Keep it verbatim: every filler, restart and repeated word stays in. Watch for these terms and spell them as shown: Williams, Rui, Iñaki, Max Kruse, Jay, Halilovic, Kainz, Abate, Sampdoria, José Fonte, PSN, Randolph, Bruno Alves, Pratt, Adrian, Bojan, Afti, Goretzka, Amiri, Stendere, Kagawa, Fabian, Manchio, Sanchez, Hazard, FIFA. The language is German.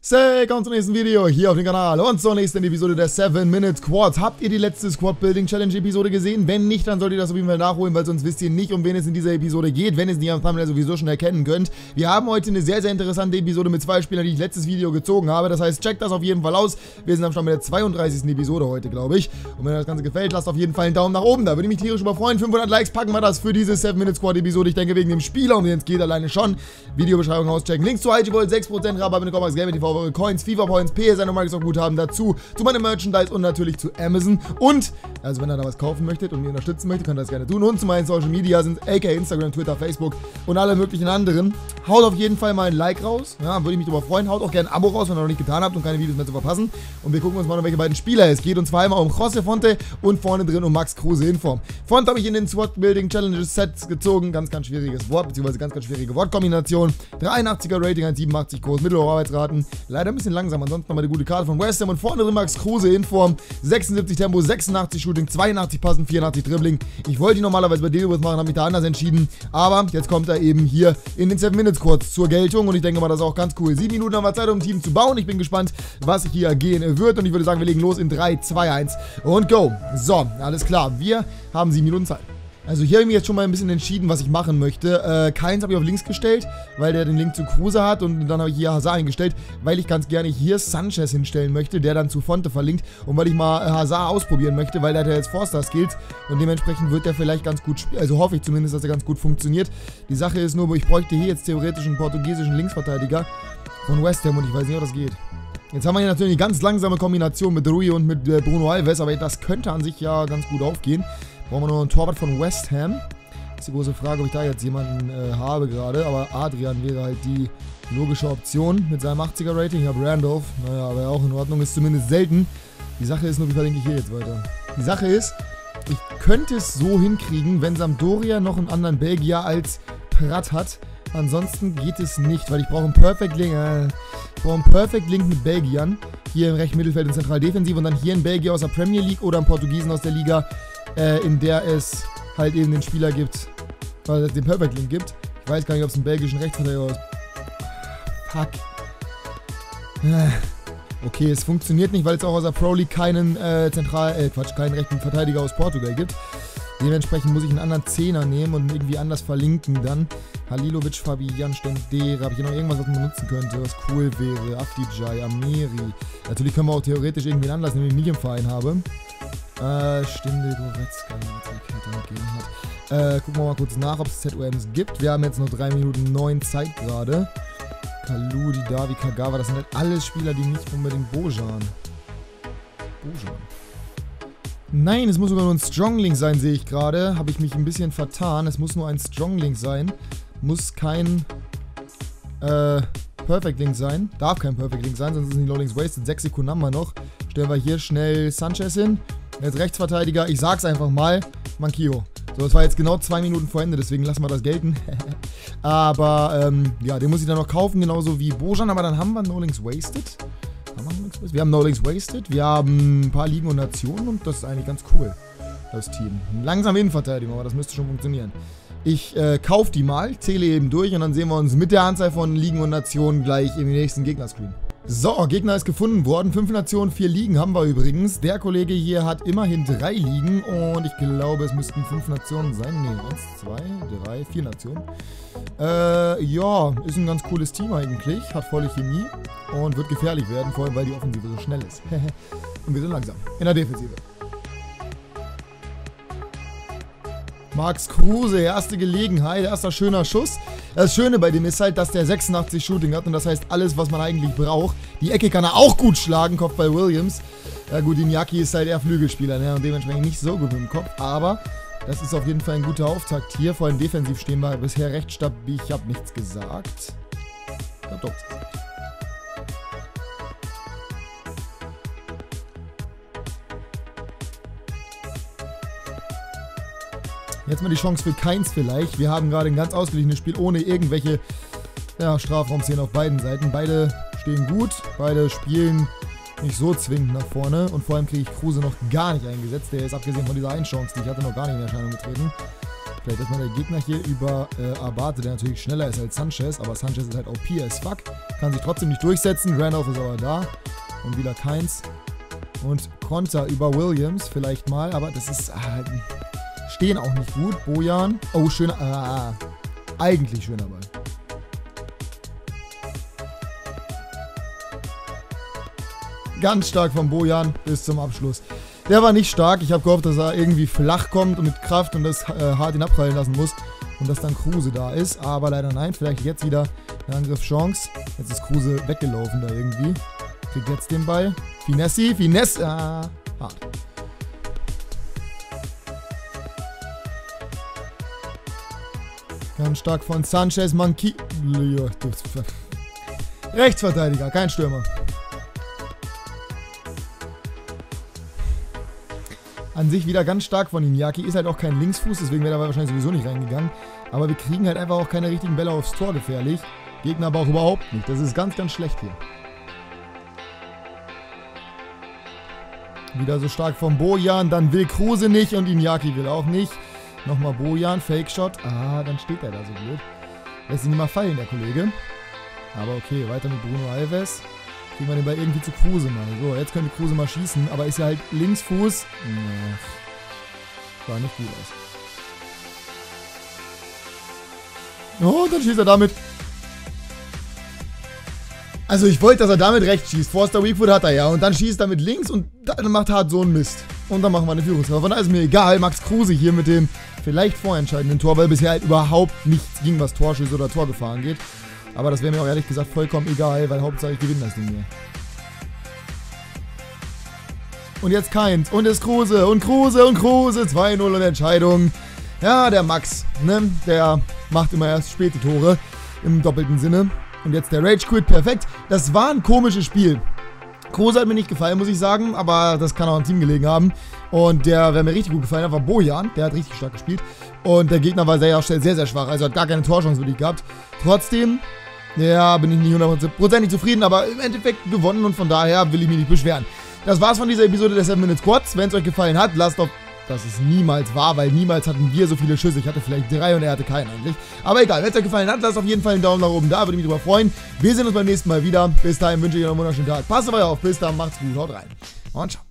Hey, kommt zum nächsten Video hier auf dem Kanal und zur nächsten Episode der seven Minute Squad. Habt ihr die letzte Squad-Building-Challenge-Episode gesehen? Wenn nicht, dann solltet ihr das auf jeden Fall nachholen, weil sonst wisst ihr nicht, um wen es in dieser Episode geht, wenn ihr es nicht am Thumbnail sowieso schon erkennen könnt. Wir haben heute eine sehr, sehr interessante Episode mit zwei Spielern, die ich letztes Video gezogen habe. Das heißt, checkt das auf jeden Fall aus. Wir sind am Start mit der zweiunddreißigsten Episode heute, glaube ich. Und wenn euch das Ganze gefällt, lasst auf jeden Fall einen Daumen nach oben. Da würde ich mich tierisch überfreuen. fünfhundert Likes packen wir das für diese seven Minute Squad-Episode. Ich denke, wegen dem Spieler, um den es geht, alleine schon. Videobeschreibung auschecken. Links zu I G Gold, sechs Prozent Rabatt mit Commax Gaming T V. Eure Coins, FIFA Points, P S N und Microsoft Guthaben dazu, zu meinem Merchandise und natürlich zu Amazon. Und, also wenn ihr da was kaufen möchtet und mir unterstützen möchtet, könnt ihr das gerne tun. Und zu meinen Social Media sind aka Instagram, Twitter, Facebook und alle möglichen anderen. Haut auf jeden Fall mal ein Like raus, ja, würde ich mich darüber freuen. Haut auch gerne ein Abo raus, wenn ihr noch nicht getan habt, um keine Videos mehr zu verpassen. Und wir gucken uns mal, um welche beiden Spieler es geht. Und zwar einmal um José Fonte und vorne drin um Max Kruse in Form. Fonte habe ich in den Squad-Building-Challenges-Sets gezogen. Ganz, ganz schwieriges Wort, beziehungsweise ganz, ganz schwierige Wortkombination. dreiundachtziger Rating, eins Komma siebenundachtzig groß, mittlere Arbeitsraten. Leider ein bisschen langsam, ansonsten nochmal eine gute Karte von West Ham. Und vorne drin Max Kruse in Form, sechsundsiebzig Tempo, sechsundachtzig Shooting, zweiundachtzig Passen, vierundachtzig Dribbling. Ich wollte ihn normalerweise bei Delibus machen, habe mich da anders entschieden. Aber jetzt kommt er eben hier in den seven Minutes Squad zur Geltung und ich denke mal, das ist auch ganz cool. sieben Minuten haben wir Zeit, um ein Team zu bauen. Ich bin gespannt, was hier gehen wird und ich würde sagen, wir legen los in drei, zwei, eins und go. So, alles klar, wir haben sieben Minuten Zeit. Also hier habe ich mich jetzt schon mal ein bisschen entschieden, was ich machen möchte. Äh, Kainz habe ich auf links gestellt, weil der den Link zu Kruse hat. Und dann habe ich hier Hazard hingestellt, weil ich ganz gerne hier Sanchez hinstellen möchte, der dann zu Fonte verlinkt. Und weil ich mal Hazard ausprobieren möchte, weil der hat ja jetzt Forster-Skills. Und dementsprechend wird der vielleicht ganz gut spielen. Also hoffe ich zumindest, dass er ganz gut funktioniert. Die Sache ist nur, ich bräuchte hier jetzt theoretisch einen portugiesischen Linksverteidiger von West Ham. Und ich weiß nicht, ob das geht. Jetzt haben wir hier natürlich eine ganz langsame Kombination mit Rui und mit äh, Bruno Alves. Aber das könnte an sich ja ganz gut aufgehen. Brauchen wir nur einen Torwart von West Ham. Das ist die große Frage, ob ich da jetzt jemanden äh, habe gerade. Aber Adrian wäre halt die logische Option mit seinem achtziger Rating. Ich habe Randolph, naja, aber auch in Ordnung, ist zumindest selten. Die Sache ist nur, wie verlinke ich hier jetzt weiter? Die Sache ist, ich könnte es so hinkriegen, wenn Sampdoria noch einen anderen Belgier als Pratt hat. Ansonsten geht es nicht, weil ich brauche einen Perfect Link, äh, ich brauche einen Perfect Link mit Belgiern. Hier im rechten Mittelfeld und Zentraldefensiv und dann hier ein Belgier aus der Premier League oder einen Portugiesen aus der Liga, Äh, in der es halt eben den Spieler gibt, weil es den Perfect Link gibt. Ich weiß gar nicht, ob es einen belgischen Rechtsverteidiger ist. Fuck. Okay, es funktioniert nicht, weil es auch aus der Pro League keinen äh, Zentral, äh, Quatsch, keinen rechten Verteidiger aus Portugal gibt. Dementsprechend muss ich einen anderen Zehner nehmen und irgendwie anders verlinken dann. Halilovic, Fabian, Stendere. Habe ich hier noch irgendwas, was man benutzen könnte, was cool wäre? Afti, Jay, Amiri. Natürlich können wir auch theoretisch irgendwen anders nehmen, den ich nicht im Verein habe. Äh, Stindel, Goretzka, hat. Äh, gucken wir mal kurz nach, ob es Z U Ms gibt. Wir haben jetzt noch drei Minuten neun Zeit gerade. Kaludi, Davi, Kagawa, das sind halt alles Spieler, die nicht unbedingt Bojan. Bojan. Nein, es muss sogar nur ein Stronglink sein, sehe ich gerade. Habe ich mich ein bisschen vertan. Es muss nur ein Stronglink sein. Muss kein, äh, Perfect Link sein. Darf kein Perfect Link sein, sonst sind die Loadings wasted. sechs Sekunden haben wir noch. Stellen wir hier schnell Sanchez hin. Jetzt Rechtsverteidiger, ich sag's einfach mal, Manchio. So, das war jetzt genau zwei Minuten vor Ende, deswegen lassen wir das gelten. Aber, ähm, ja, den muss ich dann noch kaufen, genauso wie Bojan. Aber dann haben wir No Links Wasted. Haben wir, no Links Wasted? Wir haben No Links Wasted, wir haben ein paar Ligen und Nationen und das ist eigentlich ganz cool, das Team. Langsam Innenverteidigung, aber das müsste schon funktionieren. Ich äh, kaufe die mal, zähle eben durch und dann sehen wir uns mit der Anzahl von Ligen und Nationen gleich im nächsten Gegnerscreen. So, Gegner ist gefunden worden. Fünf Nationen, vier Ligen haben wir übrigens. Der Kollege hier hat immerhin drei Ligen und ich glaube, es müssten fünf Nationen sein. Ne, eins, zwei, drei, vier Nationen. Äh, ja, ist ein ganz cooles Team eigentlich. Hat volle Chemie und wird gefährlich werden, vor allem, weil die Offensive so schnell ist. Und wir sind langsam in der Defensive. Max Kruse, erste Gelegenheit, erster schöner Schuss. Das Schöne bei dem ist halt, dass der sechsundachtzig Shooting hat und das heißt alles, was man eigentlich braucht. Die Ecke kann er auch gut schlagen, Kopf bei Williams. Ja gut, Iñaki ist halt eher Flügelspieler, ne? Und dementsprechend nicht so gut im Kopf, aber das ist auf jeden Fall ein guter Auftakt hier. Vor allem defensiv stehen wir bisher recht stabil. Ich habe nichts gesagt. Ich hab doch nichts gesagt. Jetzt mal die Chance für Kainz vielleicht. Wir haben gerade ein ganz ausgeglichenes Spiel ohne irgendwelche ja, Strafraumszenen auf beiden Seiten. Beide stehen gut, beide spielen nicht so zwingend nach vorne. Und vor allem kriege ich Kruse noch gar nicht eingesetzt. Der ist abgesehen von dieser einen Chance, die ich hatte, noch gar nicht in Erscheinung getreten. Powerplay, dass man der Gegner hier über äh, Abate, der natürlich schneller ist als Sanchez, aber Sanchez ist halt O P as fuck, kann sich trotzdem nicht durchsetzen, Randolph ist aber da und wieder Kainz und Konter über Williams vielleicht mal, aber das ist halt, äh, stehen auch nicht gut, Bojan, oh schöner, ah, eigentlich schöner Ball. Ganz stark von Bojan bis zum Abschluss. Der war nicht stark. Ich habe gehofft, dass er irgendwie flach kommt und mit Kraft und das äh, hart ihn abprallen lassen muss. Und dass dann Kruse da ist. Aber leider nein. Vielleicht jetzt wieder eine Angriffschance. Jetzt ist Kruse weggelaufen da irgendwie. Kriegt jetzt den Ball. Finessi, Finesse. Ah, hart. Ganz stark von Sanchez Mancilla. Rechtsverteidiger, kein Stürmer. An sich wieder ganz stark von Iñaki. Ist halt auch kein Linksfuß, deswegen wäre er wahrscheinlich sowieso nicht reingegangen. Aber wir kriegen halt einfach auch keine richtigen Bälle aufs Tor gefährlich. Gegner aber auch überhaupt nicht. Das ist ganz, ganz schlecht hier. Wieder so stark von Bojan. Dann will Kruse nicht und Iñaki will auch nicht. Nochmal Bojan, Fake-Shot. Ah, dann steht er da so blöd. Lässt ihn nicht mal fallen, der Kollege. Aber okay, weiter mit Bruno Alves. Kriegen wir den Ball irgendwie zu Kruse mal. So, jetzt könnte Kruse mal schießen, aber ist ja halt Linksfuß. Nee. War nicht gut aus. Oh, dann schießt er damit. Also ich wollte, dass er damit rechts schießt. Forster Weakfoot hat er ja. Und dann schießt er mit links und dann macht Hart so einen Mist. Und dann machen wir eine Führungskraft. Von daher ist mir egal, Max Kruse hier mit dem vielleicht vorentscheidenden Tor, weil bisher halt überhaupt nichts ging, was Torschüsse oder Torgefahren geht. Aber das wäre mir auch ehrlich gesagt vollkommen egal, weil Hauptsache ich gewinne das Ding hier. Und jetzt Kainz und es Kruse und Kruse und Kruse. zwei null und Entscheidung. Ja, der Max, ne? Der macht immer erst späte Tore im doppelten Sinne. Und jetzt der Rage Quit, perfekt. Das war ein komisches Spiel. Kruse hat mir nicht gefallen, muss ich sagen, aber das kann auch am Team gelegen haben. Und der, wer mir richtig gut gefallen hat, war Bojan. Der hat richtig stark gespielt. Und der Gegner war sehr, sehr, sehr schwach. Also hat gar keine Torchance wirklich gehabt. Trotzdem... Ja, bin ich nicht hundertprozentig zufrieden, aber im Endeffekt gewonnen und von daher will ich mich nicht beschweren. Das war's von dieser Episode der seven minute squads. Wenn es euch gefallen hat, lasst doch, dass es niemals war, weil niemals hatten wir so viele Schüsse. Ich hatte vielleicht drei und er hatte keinen eigentlich. Aber egal, wenn es euch gefallen hat, lasst auf jeden Fall einen Daumen nach oben da, würde mich drüber freuen. Wir sehen uns beim nächsten Mal wieder. Bis dahin wünsche ich euch einen wunderschönen Tag. Passt auf euch auf, bis dann, macht's gut, haut rein und ciao.